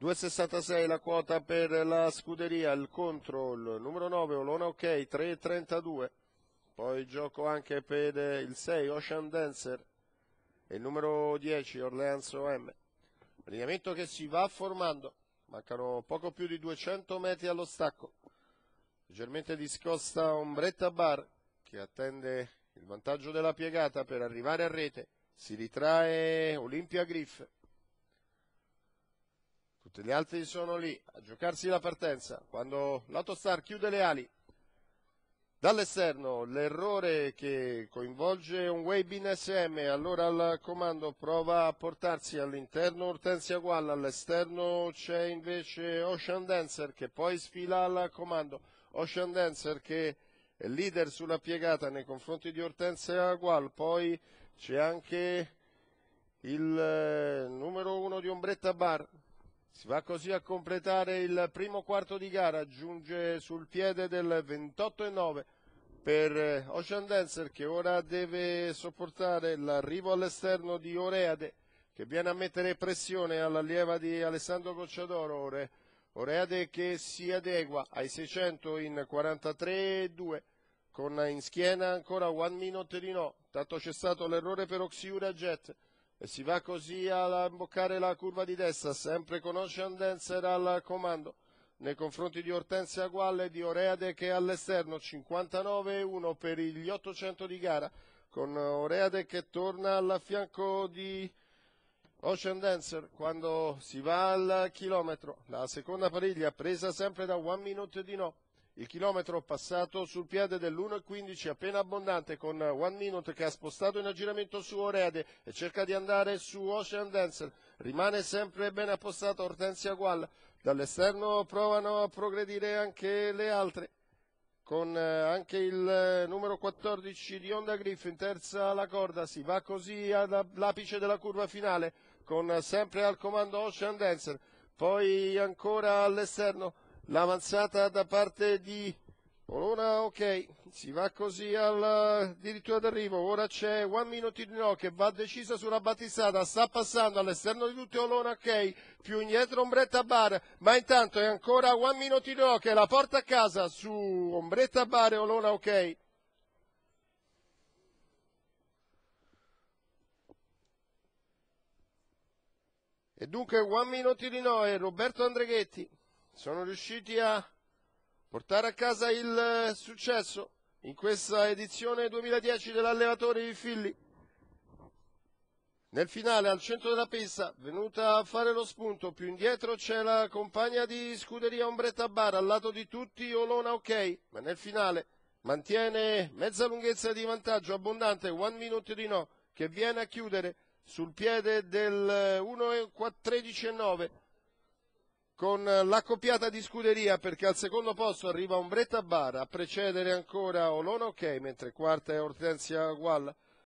2,66 la quota per la scuderia, il control numero 9 Olona OK 3,32, poi gioco anche per il 6 Ocean Dancer e il numero 10 Orleans OM. Allineamento che si va formando, mancano poco più di 200 metri allo stacco, leggermente discosta Ombretta Bar che attende il vantaggio della piegata per arrivare a rete, si ritrae Olimpia Griff. Tutti gli altri sono lì a giocarsi la partenza quando l'Autostar chiude le ali. Dall'esterno l'errore che coinvolge Onway Byn SM, allora al comando prova a portarsi all'interno Ortensia Gual, all'esterno c'è invece Ocean Dancer che poi sfila al comando. Ocean Dancer che è leader sulla piegata nei confronti di Ortensia Gual, poi c'è anche il numero 1 di Ombretta Bar. Si va così a completare il primo quarto di gara, giunge sul piede del 28,9 per Ocean Dancer che ora deve sopportare l'arrivo all'esterno di Oreade che viene a mettere pressione all'allieva di Alessandro Gocciadoro. Oreade che si adegua ai 600 in 43,2 con in schiena ancora One Minut di No, tanto c'è stato l'errore per Oxiura Jet. E si va così a imboccare la curva di destra, sempre con Ocean Dancer al comando, nei confronti di Ortensia Gual e di Oreade che è all'esterno, 59,1 per gli 800 di gara, con Oreade che torna al fianco di Ocean Dancer quando si va al chilometro. La seconda pariglia presa sempre da One Minut di No. Il chilometro passato sul piede dell'1,15 appena abbondante con One Minut che ha spostato in aggiramento su Oreade e cerca di andare su Ocean Dancer, rimane sempre ben appostata Ortensia Gual, dall'esterno provano a progredire anche le altre con anche il numero 14 di Onda Grif in terza alla corda, si va così all'apice della curva finale con sempre al comando Ocean Dancer, poi ancora all'esterno l'avanzata da parte di Olona OK, si va così addirittura d'arrivo, ora c'è One Minut di No che va decisa sulla battistrada, sta passando all'esterno di tutti Olona OK, più indietro Ombretta Bar, ma intanto è ancora One Minut di No che la porta a casa su Ombretta Bar e Olona OK. E dunque One Minut di No e Roberto Andreghetti sono riusciti a portare a casa il successo in questa edizione 2010 dell'allevatore di Filli. Nel finale al centro della pista, venuta a fare lo spunto, più indietro c'è la compagna di scuderia Ombretta Bar, al lato di tutti Olona OK, ma nel finale mantiene mezza lunghezza di vantaggio abbondante One Minut di No che viene a chiudere sul piede del 1,13,9. con l'accoppiata di scuderia, perché al secondo posto arriva Ombretta Bar, a precedere ancora Olona OK, mentre quarta è Ortensia Gual.